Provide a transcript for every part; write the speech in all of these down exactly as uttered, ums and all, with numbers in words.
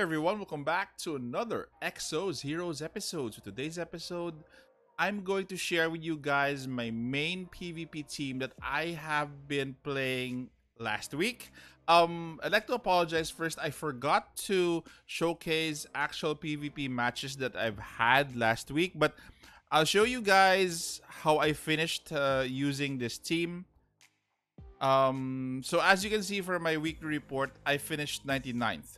everyone, welcome back to another Exos Heroes episode. So today's episode, I'm going to share with you guys my main PvP team that I have been playing last week. Um, I'd like to apologize first. I forgot to showcase actual PvP matches that I've had last week, but I'll show you guys how I finished uh, using this team. Um, so as you can see from my weekly report, I finished ninety-ninth.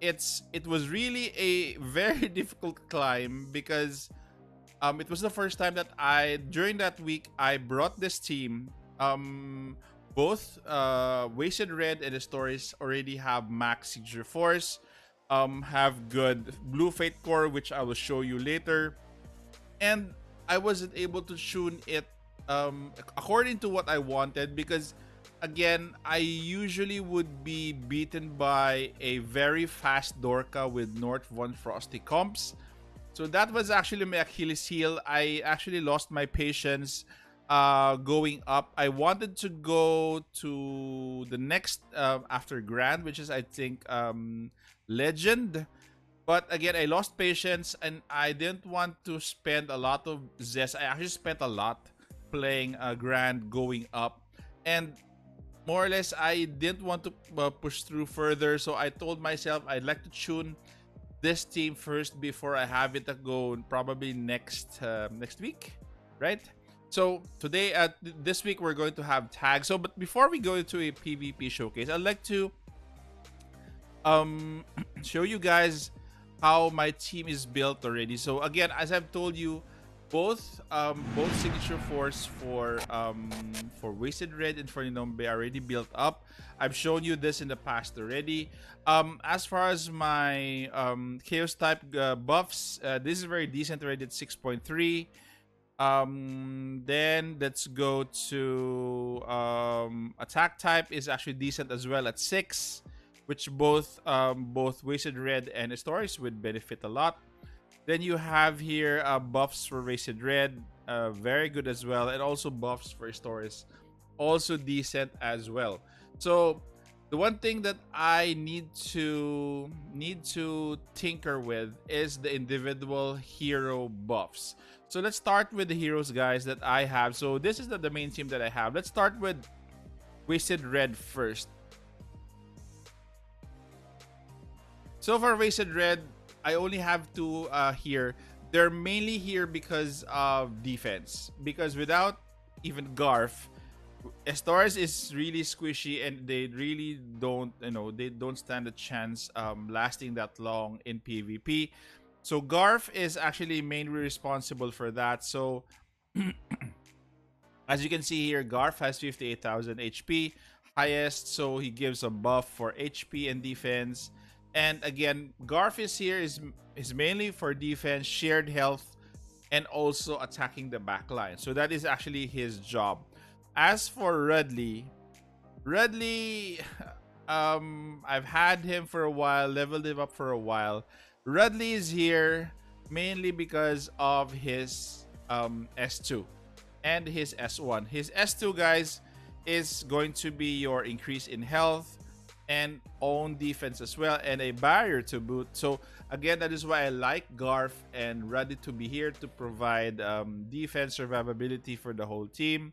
It's it was really a very difficult climb because um, it was the first time that I during that week I brought this team. Um, both uh, Wasted Red and Estoris already have max siege reforce, um, have good blue fate core, which I will show you later, and I wasn't able to tune it um, according to what I wanted because. Again, I usually would be beaten by a very fast Dorka with North One Frosty comps. So that was actually my Achilles heel. I actually lost my patience uh, going up. I wanted to go to the next uh, after Grand, which is, I think, um, Legend. But again, I lost patience and I didn't want to spend a lot of zest. I actually spent a lot playing uh, Grand going up. And more or less, I didn't want to uh, push through further, so I told myself I'd like to tune this team first before I have it go probably next uh, next week, right? So today, uh, th this week, we're going to have tags. So, but before we go into a PvP showcase, I'd like to um, show you guys how my team is built already. So again, as I've told you, Both um, both signature force for um, for Wasted Red and for Lenombe are already built up. I've shown you this in the past already. Um, as far as my um, chaos type uh, buffs, uh, this is very decent already at six point three. Um, then let's go to um, attack type is actually decent as well at six, which both um, both Wasted Red and Estoris would benefit a lot. Then you have here uh, buffs for Wasted Red, uh, very good as well, and also buffs for Estoris, also decent as well. So the one thing that I need to need to tinker with is the individual hero buffs. So let's start with the heroes, guys, that I have. So this is the, the main team that I have. Let's start with Wasted Red first. So for Wasted Red, I only have two uh, here. They're mainly here because of defense. Because without even Garff, Estoris is really squishy and they really don't, you know, they don't stand a chance um, lasting that long in PvP. So Garff is actually mainly responsible for that. So as you can see here, Garff has fifty-eight thousand H P, highest. So he gives a buff for H P and defense. And again, Garff is here is is mainly for defense, shared health, and also attacking the backline. So that is actually his job. As for Rudley, Rudley, um, I've had him for a while, leveled him up for a while. Rudley is here mainly because of his um, S two and his S one. His S two, guys, is going to be your increase in health and own defense as well, and a barrier to boot. So again, that is why I like Garff and Rudley to be here to provide um, defense survivability for the whole team.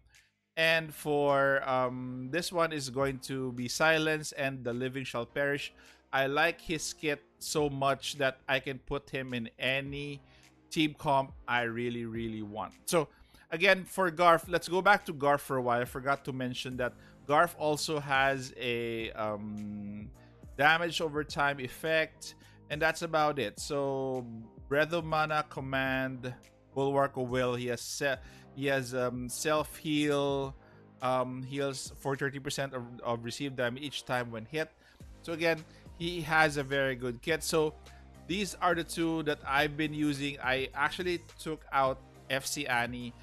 And for um, this one is going to be Silence and The Living Shall Perish. I like his kit so much that I can put him in any team comp I really, really want. So again, for Garff, let's go back to Garff for a while. I forgot to mention that Garff also has a um, damage over time effect, and that's about it. So, Breath of Mana, Command, Bulwark of Will. He has he has um, self heal, um, heals for thirty percent of, of received damage each time when hit. So again, he has a very good kit. So these are the two that I've been using. I actually took out F C Annie,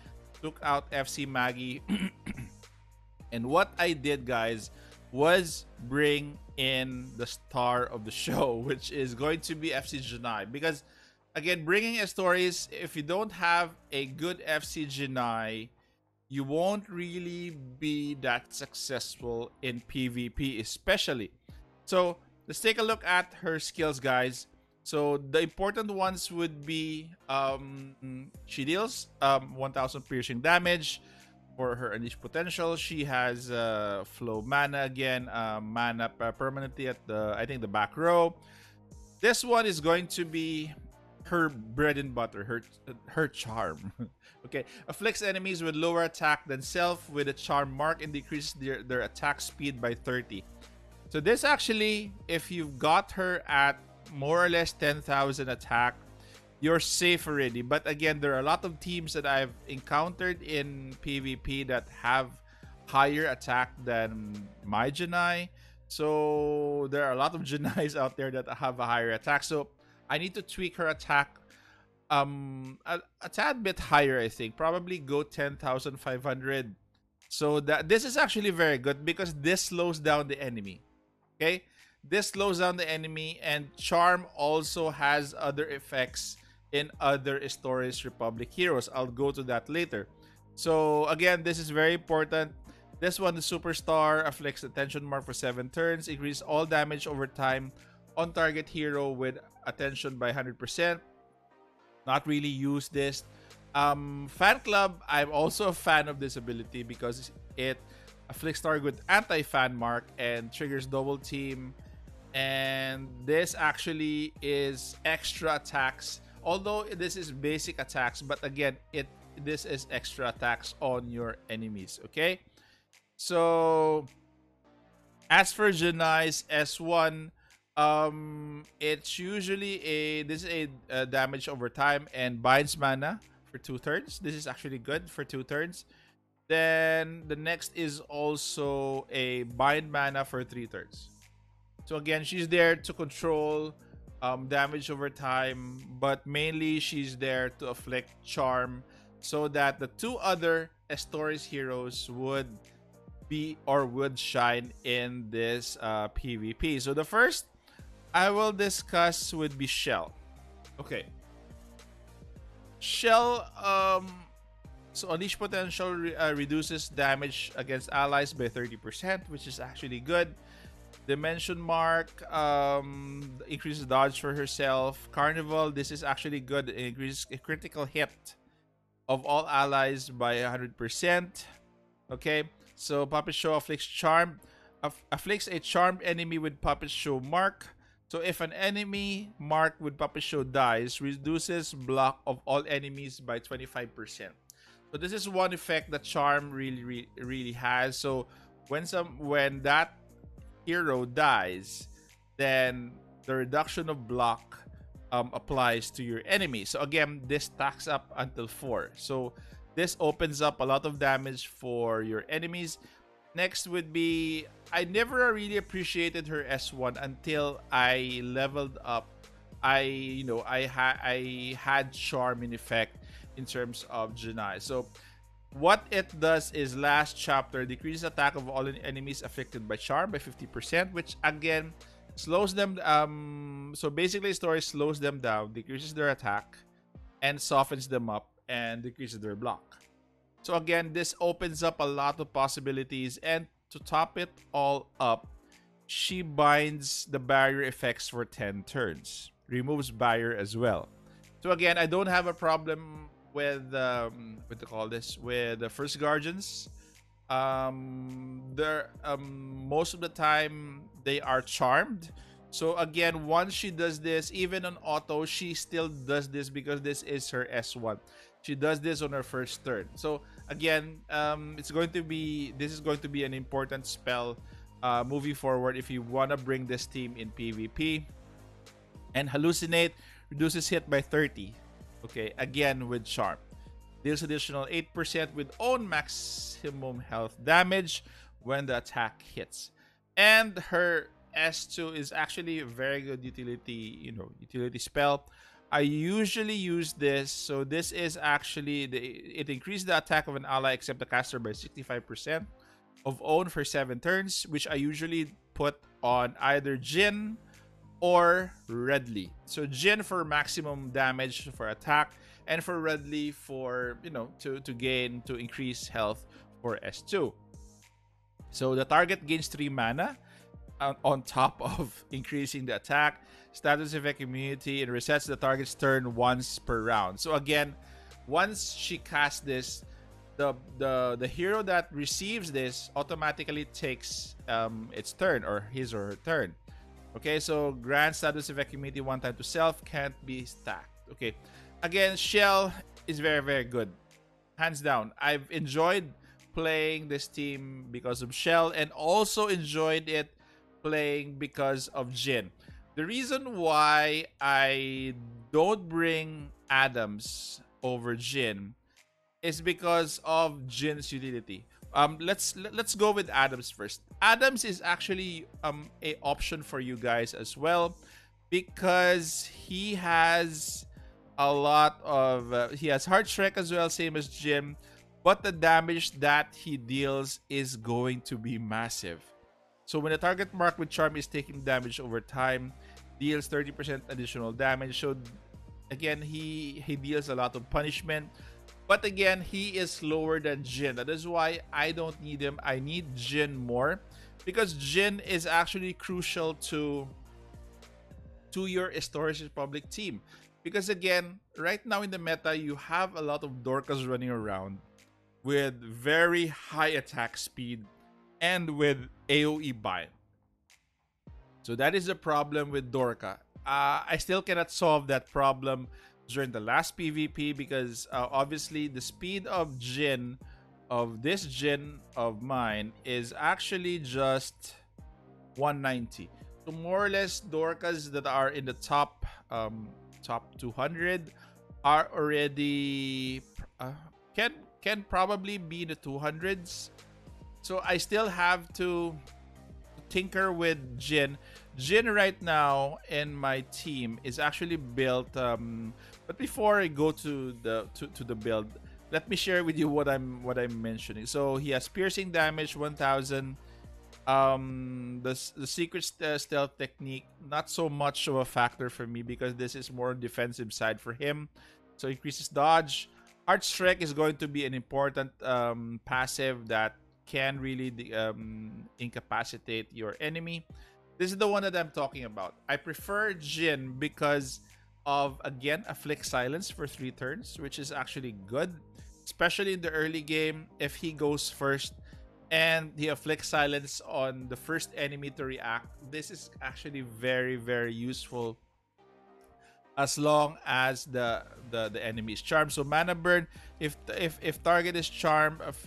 took out F C Maggie. And what I did, guys, was bring in the star of the show, which is going to be F C Genai. Because, again, bringing Estoris, if you don't have a good F C Genai, you won't really be that successful in PvP, especially. So, let's take a look at her skills, guys. So the important ones would be um, she deals um, one thousand piercing damage for her unleashed potential. She has uh, flow mana again, uh, mana permanently at the, I think, the back row. This one is going to be her bread and butter, her her charm. Okay, afflicts enemies with lower attack than self with a charm mark and decreases their, their attack speed by thirty. So this actually, if you've got her at more or less ten thousand attack, you're safe already. But again, there are a lot of teams that I've encountered in PvP that have higher attack than my Jinai. So there are a lot of Jinais out there that have a higher attack. So I need to tweak her attack um, a, a tad bit higher, I think. Probably go ten thousand five hundred. So that this is actually very good because this slows down the enemy. Okay? This slows down the enemy, and Charm also has other effects in other Estoris Republic heroes. I'll go to that later. So again, this is very important. This one, the Superstar, afflicts attention mark for seven turns, increase all damage over time on target hero with attention by one hundred percent. Not really use this. Um, fan Club, I'm also a fan of this ability because it afflicts target with anti-fan mark and triggers double team. And this actually is extra attacks, although this is basic attacks, but again, it this is extra attacks on your enemies. Okay, so as for Jinai's S one, um it's usually a this is a, a damage over time and binds mana for two turns. This is actually good for two turns. Then the next is also a bind mana for three turns. So again, she's there to control um, damage over time, but mainly she's there to afflict charm so that the two other Estoris heroes would be or would shine in this uh, PvP. So the first I will discuss would be Shell. Okay. Shell, um, so unleash potential re uh, reduces damage against allies by thirty percent, which is actually good. Dimension Mark um, increases dodge for herself. Carnival, this is actually good. It increases a critical hit of all allies by one hundred percent. Okay, so Puppet Show afflicts charm, Aff afflicts a charmed enemy with Puppet Show Mark. So if an enemy marked with Puppet Show dies, reduces block of all enemies by twenty-five percent. So this is one effect that charm really, really, really has. So when some when that hero dies, then the reduction of block um, applies to your enemy. So again, this stacks up until four. So this opens up a lot of damage for your enemies. Next would be, I never really appreciated her S one until I leveled up. I you know I had I had charm in effect in terms of Jinai. So what it does is last chapter decreases attack of all enemies affected by charm by fifty percent, which again slows them um so basically story slows them down, decreases their attack and softens them up and decreases their block. So again, this opens up a lot of possibilities, and to top it all up, she binds the barrier effects for ten turns, removes barrier as well. So again, I don't have a problem with um what to call this with the first guardians. Um they're um most of the time they are charmed. So again, once she does this, even on auto, she still does this because this is her S one. She does this on her first turn. So again, um it's going to be this is going to be an important spell uh moving forward if you want to bring this team in PvP. And hallucinate reduces hit by thirty. Okay, again with charm. Deals additional eight percent with own maximum health damage when the attack hits. And her S two is actually a very good utility, you know, utility spell. I usually use this. So this is actually, the, it increases the attack of an ally except the caster by sixty-five percent of own for seven turns, which I usually put on either Jin or Rudley. So Jin for maximum damage for attack, and for Rudley for, you know, to, to gain, to increase health for S two. So the target gains three mana on top of increasing the attack, status effect, immunity, and resets the target's turn once per round. So again, once she casts this, the the the hero that receives this automatically takes um its turn, or his or her turn. Okay, so grant status effect immunity one time to self, can't be stacked. Okay, again, Shell is very very good, hands down. I've enjoyed playing this team because of Shell, and also enjoyed it playing because of Jin. The reason why I don't bring Adams over Jin is because of Jin's utility. Um, let's let's go with Adams first. Adams is actually um a option for you guys as well, because he has a lot of uh, he has Heart Shrek as well, same as Jin, but the damage that he deals is going to be massive. So when a target marked with Charm is taking damage over time, deals thirty percent additional damage. So again, he he deals a lot of punishment. But again, he is slower than Jin. That is why I don't need him. I need Jin more, because Jin is actually crucial to to your Estoris Republic team. Because again, right now in the meta, you have a lot of Dorkas running around with very high attack speed and with AoE bind. So that is the problem with Dorka. Uh, I still cannot solve that problem during the last PvP, because uh, obviously the speed of Jin, of this Jin of mine, is actually just one ninety. So more or less, Dorkas that are in the top um, top two hundred are already uh, can can probably be in the two hundreds. So I still have to tinker with Jin. Jin right now in my team is actually built. Um, but before I go to the to, to the build, let me share with you what I'm what I'm mentioning. So he has piercing damage one thousand. Um, the the secret st stealth technique, not so much of a factor for me, because this is more defensive side for him. So increases dodge. Heart Strike is going to be an important um, passive that can really um, incapacitate your enemy. This is the one that I'm talking about. I prefer Jin because of, again, Afflict Silence for three turns, which is actually good, especially in the early game. If he goes first and he afflicts silence on the first enemy to react, this is actually very very useful, as long as the the, the enemy is charmed. So mana burn, if if if target is charmed, if,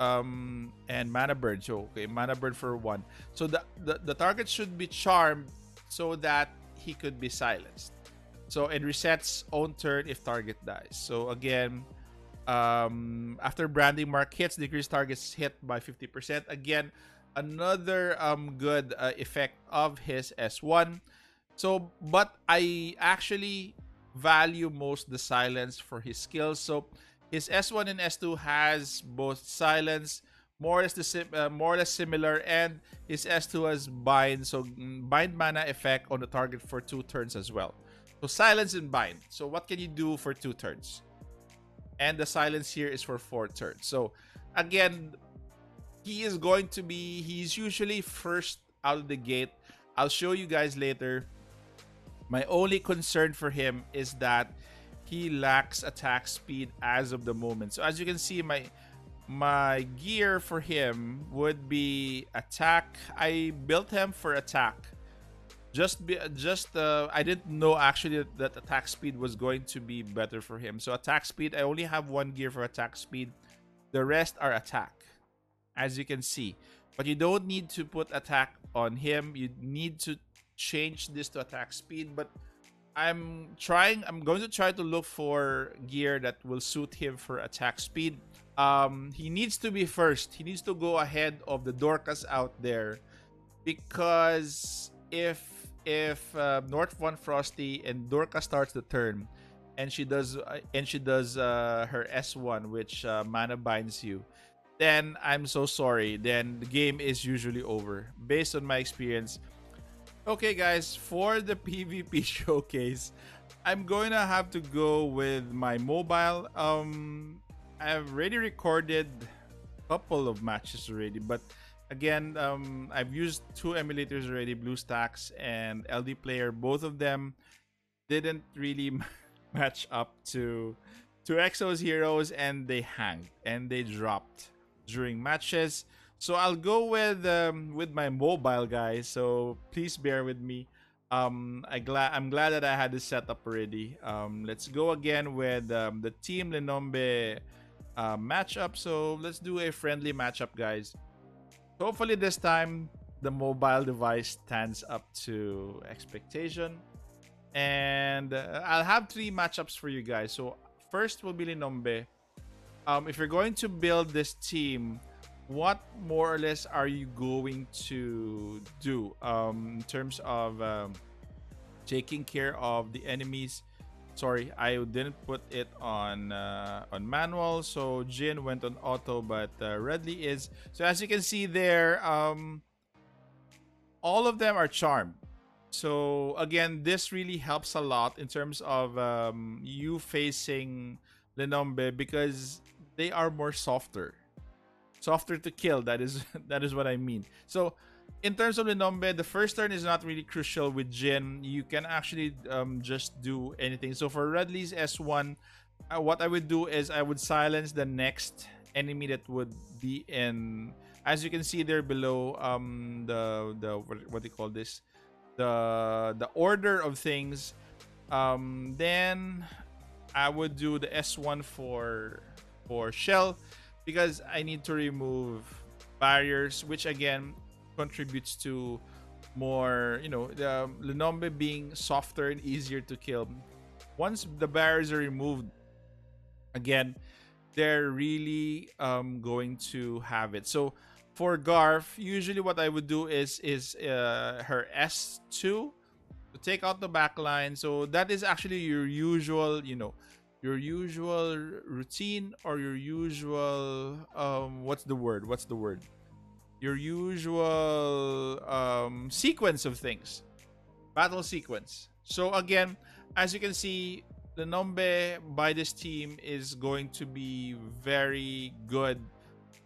um and mana burn, so okay, mana burn for one, so the, the the target should be charmed so that he could be silenced. So it resets own turn if target dies. So again, um after branding mark hits, decrease targets hit by fifty percent. Again, another um good uh, effect of his S one. So but I actually value most the silence for his skills. So his S one and S two has both silence, more or less, the, uh, more or less similar, and his S two has bind, so bind mana effect on the target for two turns as well. So silence and bind. So what can you do for two turns? And the silence here is for four turns. So again, he is going to be, he's usually first out of the gate. I'll show you guys later. My only concern for him is that he lacks attack speed as of the moment. So as you can see, my my gear for him would be attack. I built him for attack. Just be, just uh, I didn't know actually that, that attack speed was going to be better for him. So attack speed, I only have one gear for attack speed. The rest are attack, as you can see. But you don't need to put attack on him. You need to change this to attack speed. But I'm trying, I'm going to try to look for gear that will suit him for attack speed. Um, he needs to be first. He needs to go ahead of the Dorkas out there, because if if uh, North One Frosty and Dorka starts the turn, and she does uh, and she does uh, her S one, which uh, mana binds you, then I'm so sorry. Then the game is usually over, based on my experience. Okay guys, for the PvP showcase, I'm going to have to go with my mobile. Um, I've already recorded a couple of matches already, but Again, um, I've used two emulators already, BlueStacks and L D Player. Both of them didn't really match up to to Exos Heroes, and they hanged and they dropped during matches. So I'll go with um, with my mobile guy. So please bear with me. Um, I glad I'm glad that I had this setup already. Um, let's go again with um, the Team Lenombe uh, matchup. So let's do a friendly matchup, guys. Hopefully this time the mobile device stands up to expectation, and uh, I'll have three matchups for you guys. So first will be Lenombe. Um, if you're going to build this team, what more or less are you going to do um, in terms of um, taking care of the enemies? Sorry, I didn't put it on uh, on manual, so Jin went on auto, but uh, Rudley is. So as you can see there, um, all of them are charmed. So again, this really helps a lot in terms of um, you facing Lenombe, because they are more softer, softer to kill. That is that is what I mean. So in terms of Lenombe, the first turn is not really crucial with Jin. You can actually um, just do anything. So for Rudley's S one, uh, what I would do is I would silence the next enemy that would be in. As you can see there below, um, the the what do you call this? The the order of things. Um, then I would do the S one for for Shell, because I need to remove barriers, which again contributes to more, you know, the Lenombe being softer and easier to kill. Once the barriers are removed, again, they're really um, going to have it. So for Garff, usually what I would do is is uh, her S two to take out the back line. So that is actually your usual, you know, your usual routine, or your usual um, what's the word? What's the word? Your usual um, sequence of things, battle sequence. So again, as you can see, Lenombe by this team is going to be very good.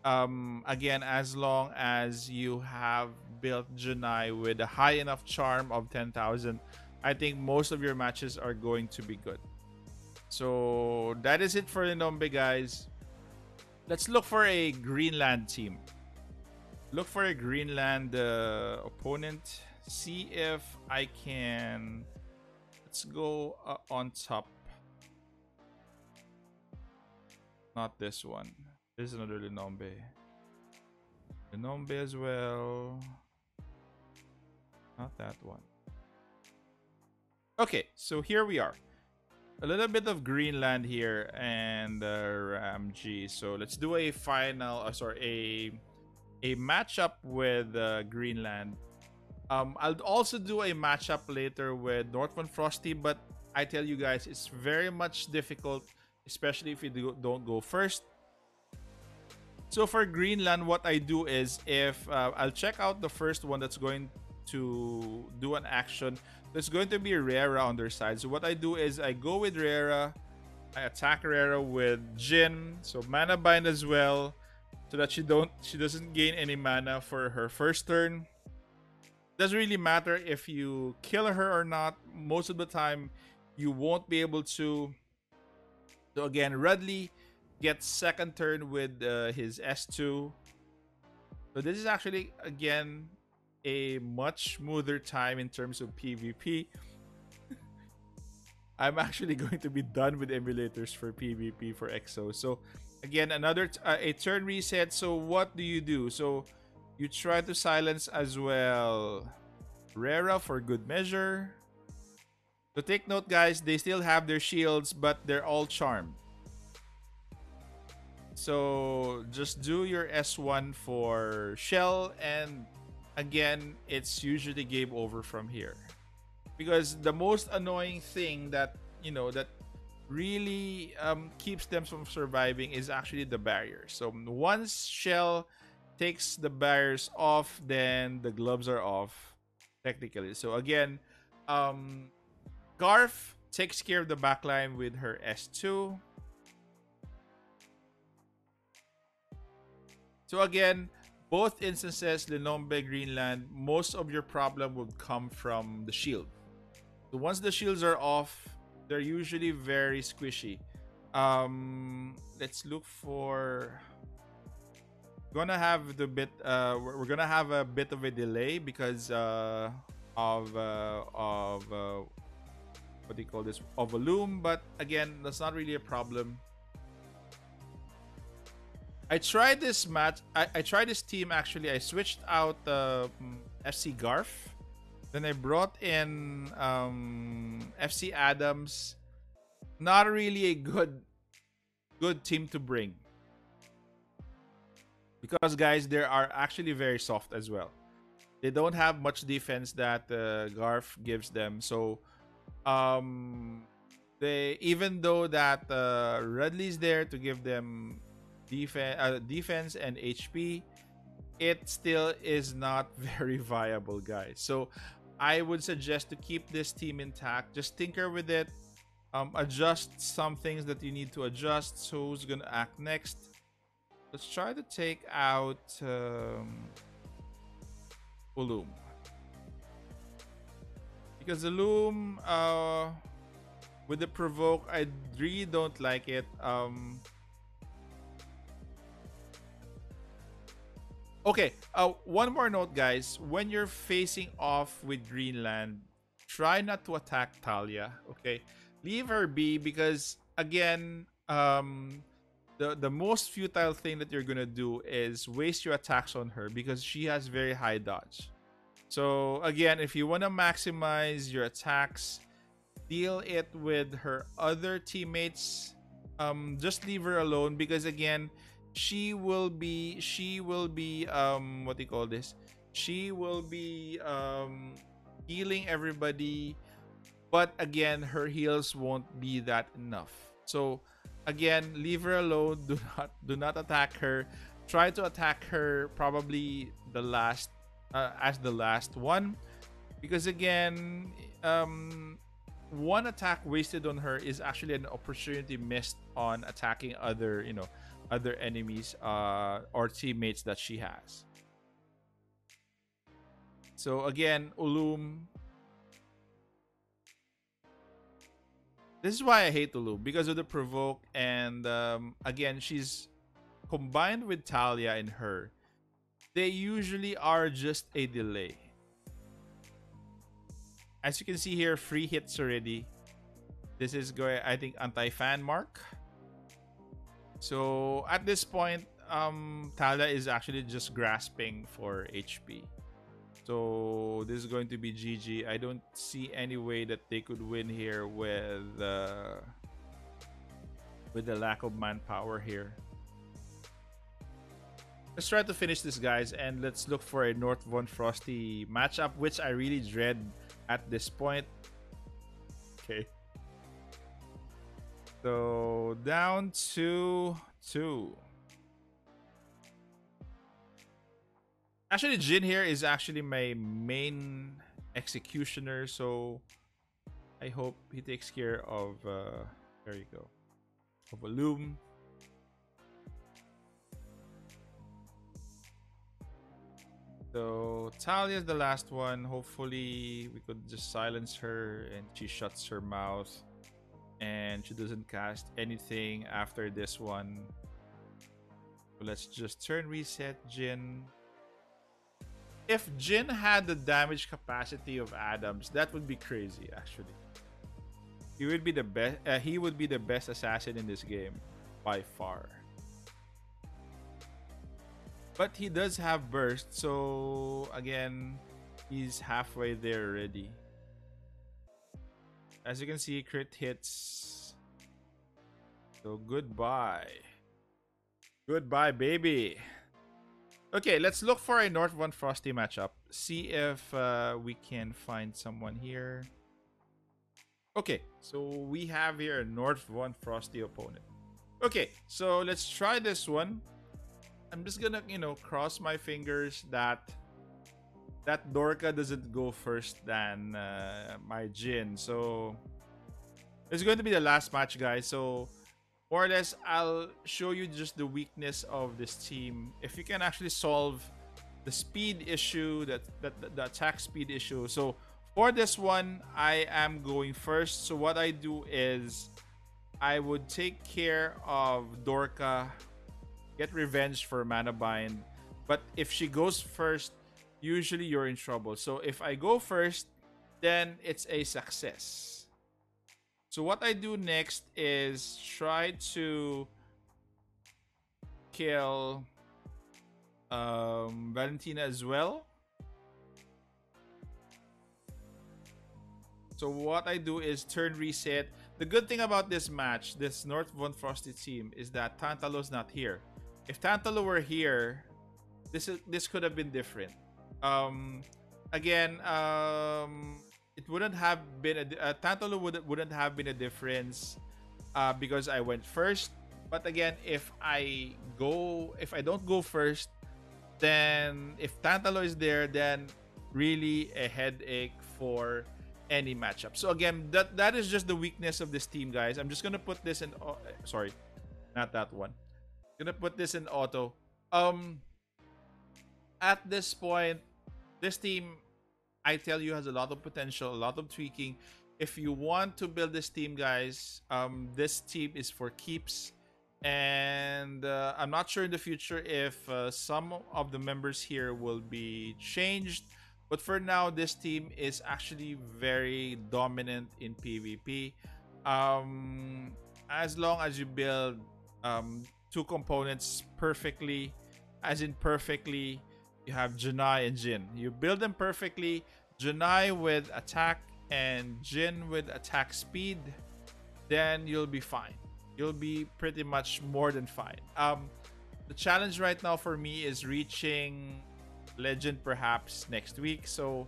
Um, again, as long as you have built Jinai with a high enough charm of ten thousand, I think most of your matches are going to be good. So that is it for Lenombe, guys. Let's look for a Greenland team. Look for a Greenland uh, opponent. See if I can... Let's go uh, on top. Not this one. There's another Lenombe. Lenombe as well. Not that one. Okay, so here we are. A little bit of Greenland here and uh, Ramji. So let's do a final, uh, sorry, a, a matchup with uh, Greenland. Um, I'll also do a matchup later with North One Frosty, but I tell you guys, it's very much difficult, especially if you do, don't go first. So for Greenland, what I do is if uh, I'll check out the first one that's going to do an action. There's going to be Rera on their side. So what I do is I go with Rera. I attack Rera with Jin. So mana bind as well, so that she don't she doesn't gain any mana for her first turn. Doesn't really matter if you kill her or not. Most of the time, you won't be able to. So again, Rudley gets second turn with uh, his S two. So this is actually, again, a much smoother time in terms of PvP. I'm actually going to be done with emulators for PvP for Exo. So again, another t uh, a turn reset. So what do you do? So you try to silence as well Rera for good measure. So take note, guys, they still have their shields, but they're all charmed. So just do your S one for Shell, and again, it's usually game over from here, because the most annoying thing that, you know, that really um, keeps them from surviving is actually the barrier. So once Shell takes the barriers off, then the gloves are off technically. So again, um, Garff takes care of the backline with her S two. So again, both instances, Lenombe, Greenland, most of your problem would come from the shield. So once the shields are off, they're usually very squishy. Um, let's look for... Gonna have the bit. Uh, we're gonna have a bit of a delay because uh, of uh, of uh, what do you call this? Of Uloom, but again, that's not really a problem. I tried this match. I, I tried this team actually. I switched out uh, F C Garff, then I brought in um, F C Adams. Not really a good good team to bring. Because, guys, they are actually very soft as well. They don't have much defense that uh, Garff gives them. So, um, they even though that uh, Rudley's there to give them defense, uh, defense and H P, it still is not very viable, guys. So, I would suggest to keep this team intact. Just tinker with it. Um, adjust some things that you need to adjust. So, who's gonna act next? Let's try to take out um, Uloom. Because Uloom, uh, with the provoke, I really don't like it. Um, okay, uh, one more note, guys. When you're facing off with Greenland, try not to attack Talia, okay? Leave her be because, again, um... The, the most futile thing that you're gonna do is waste your attacks on her because she has very high dodge. So again, if you want to maximize your attacks, deal it with her other teammates. Um, just leave her alone because again, she will be she will be um what do you call this? She will be um healing everybody, but again, her heals won't be that enough. So again, leave her alone. Do not do not attack her. Try to attack her probably the last uh, as the last one, because again, um, one attack wasted on her is actually an opportunity missed on attacking other you know other enemies uh, or teammates that she has. So again, Uloom. This is why I hate Uloom, because of the provoke, and um, again, she's combined with Talia and her. They usually are just a delay. As you can see here, free hits already. This is going, I think, anti-fan mark. So at this point, um, Talia is actually just grasping for H P. So this is going to be G G. I don't see any way that they could win here with uh, with the lack of manpower here. Let's try to finish this, guys, and let's look for a North One Frosty matchup, which I really dread at this point. Okay. So down to two. Actually, Jin here is actually my main executioner, so I hope he takes care of, uh, there you go, of Uloom. So, Talia is the last one. Hopefully, we could just silence her and she shuts her mouth and she doesn't cast anything after this one. So let's just turn reset Jin. If Jin had the damage capacity of Adams, that would be crazy. Actually, he would be the best. Uh, he would be the best assassin in this game, by far. But he does have burst, so again, he's halfway there already. As you can see, crit hits. So goodbye, goodbye, baby. Okay, let's look for a North One Frosty matchup. See if uh, we can find someone here. Okay, so we have here a North One Frosty opponent. Okay, so let's try this one. I'm just gonna, you know, cross my fingers that that Dorka doesn't go first than uh, my Jin. So it's going to be the last match, guys. So more or less, I'll show you just the weakness of this team. If you can actually solve the speed issue, that that the attack speed issue. So for this one, I am going first. So what I do is I would take care of Dorka, get revenge for Mana Bind. But if she goes first, usually you're in trouble. So if I go first, then it's a success. So what I do next is try to kill um, Valentina as well. So what I do is turn reset. The good thing about this match, this North One Frosty team, is that Tantalo's not here. If Tantalo were here, this is this could have been different. Um, again, um, it wouldn't have been a uh, Tantalo would, wouldn't have been a difference uh, because I went first. But again, if I go, if I don't go first, then if Tantalo is there, then really a headache for any matchup. So again, that that is just the weakness of this team, guys. I'm just gonna put this in. Uh, sorry, not that one. I'm gonna put this in auto. Um, at this point, this team, I tell you, has a lot of potential, a lot of tweaking. If you want to build this team, guys, um, this team is for keeps. And uh, I'm not sure in the future if uh, some of the members here will be changed, but for now this team is actually very dominant in PvP. Um, as long as you build um, two components perfectly, as in perfectly, you have Jinai and Jin. You build them perfectly, Jinai with attack and Jin with attack speed, then you'll be fine. You'll be pretty much more than fine. Um, the challenge right now for me is reaching Legend perhaps next week. So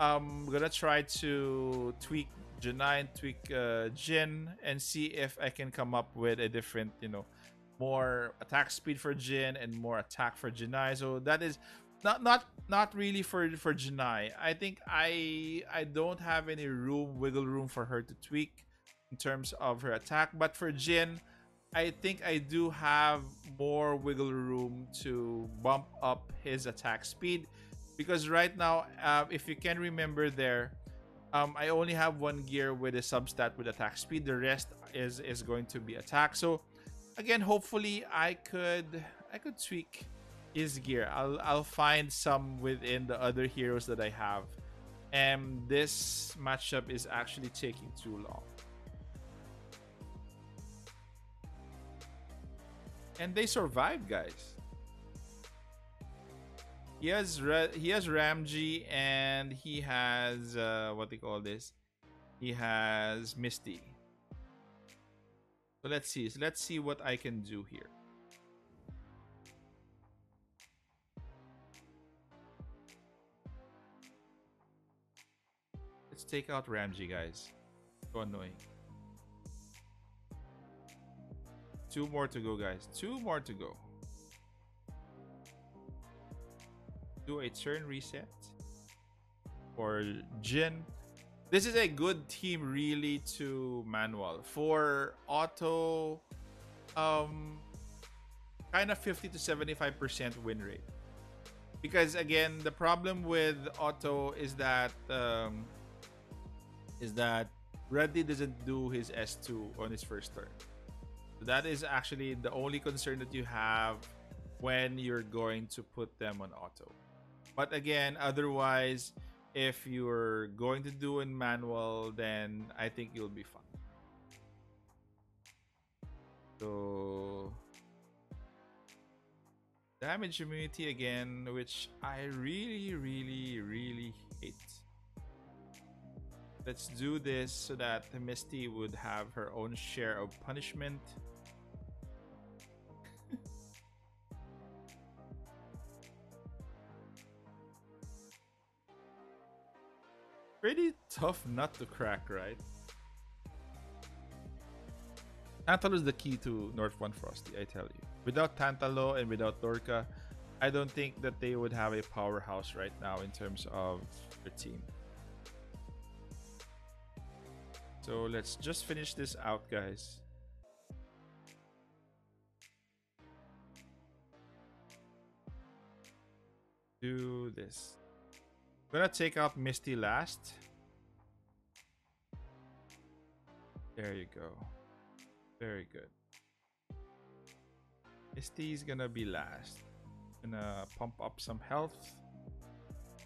um, I'm gonna try to tweak Jinai and tweak uh, Jin and see if I can come up with a different, you know, more attack speed for Jin and more attack for Jinai. So that is not not not really for for Jinai. I think I I don't have any room wiggle room for her to tweak in terms of her attack, but for Jin, I think I do have more wiggle room to bump up his attack speed, because right now, uh, if you can remember there, um, I only have one gear with a substat with attack speed. The rest is is going to be attack. So again, hopefully I could I could tweak his gear. I'll I'll find some within the other heroes that I have, and this matchup is actually taking too long. And they survived, guys. He has Re he has Ramji, and he has uh, what they call this. He has Misty. So let's see. So let's see what I can do here. Let's take out Ramji, guys. So annoying. Two more to go, guys. Two more to go. Do a turn reset for Jin. This is a good team, really, to manual. For auto, um, kind of fifty to seventy-five percent win rate. Because again, the problem with auto is that um, is that Rudley doesn't do his S two on his first turn. That is actually the only concern that you have when you're going to put them on auto. But again, otherwise, if you're going to do in manual, then I think you'll be fine. So damage immunity again, which I really, really, really hate. Let's do this so that Misty would have her own share of punishment. Pretty tough nut to crack, right? Tantalo is the key to North One Frosty, I tell you. Without Tantalo and without Dorka, I don't think that they would have a powerhouse right now in terms of their team. So let's just finish this out, guys. do this. I'm gonna take out Misty last. There you go. Very good. Misty's gonna be last. Gonna pump up some health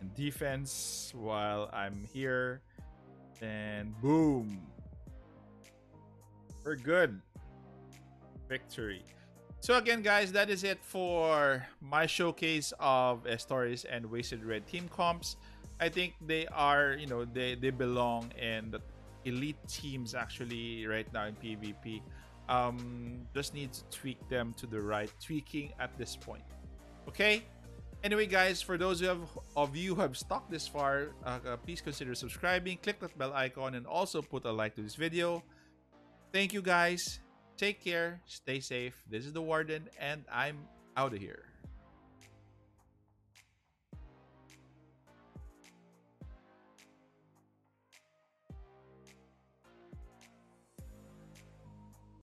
and defense while I'm here. And boom. We're good. Victory. So again, guys, that is it for my showcase of Estoris and Wasted Red team comps. I think they are, you know, they, they belong in the elite teams actually right now in PvP. Um, just need to tweak them to the right tweaking at this point. Okay? Anyway, guys, for those who have, of you who have stuck this far, uh, uh, please consider subscribing, click that bell icon, and also put a like to this video. Thank you, guys. Take care. Stay safe. This is the Warden, and I'm out of here.